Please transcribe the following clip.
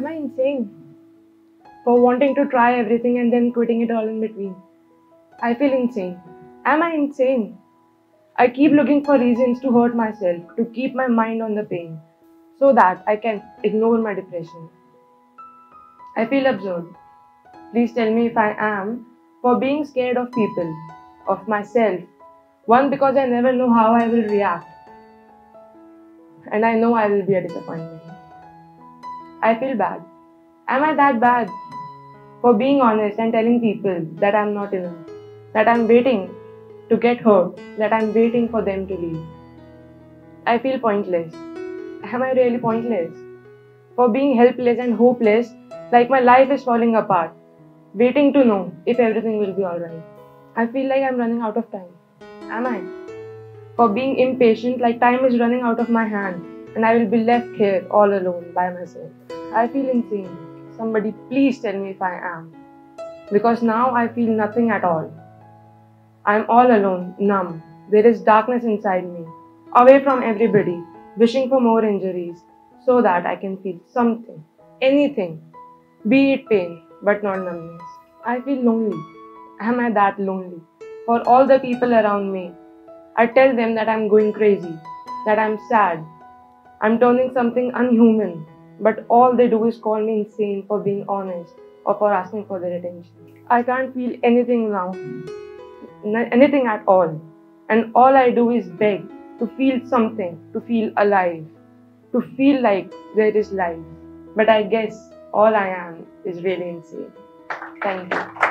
am I insane for wanting to try everything and then quitting it all in between? I feel insane. Am I insane? I keep looking for reasons to hurt myself, to keep my mind on the pain, so that I can ignore my depression. I feel absurd. Please tell me if I am for being scared of people, of myself. One, because I never know how I will react, and I know I will be a disappointment. I feel bad. Am I that bad for being honest and telling people that I'm not enough, that I'm waiting to get hurt, that I'm waiting for them to leave? I feel pointless. Am I really pointless for being helpless and hopeless, like my life is falling apart, waiting to know if everything will be alright? I feel like I'm running out of time. Am I? For being impatient, like time is running out of my hand and I will be left here all alone by myself. I feel insane. Somebody please tell me if I am, because now I feel nothing at all. I am all alone, numb. There is darkness inside me, away from everybody, wishing for more injuries so that I can feel something, anything, be it pain, but not numbness. I feel lonely. Am I that lonely? For all the people around me, I tell them that I'm going crazy, that I'm sad, I'm turning something unhuman, but all they do is call me insane for being honest or for asking for their attention. I can't feel anything now, anything at all, and all I do is beg to feel something, to feel alive, to feel like there is life. But I guess all I am is really insane. Thank you.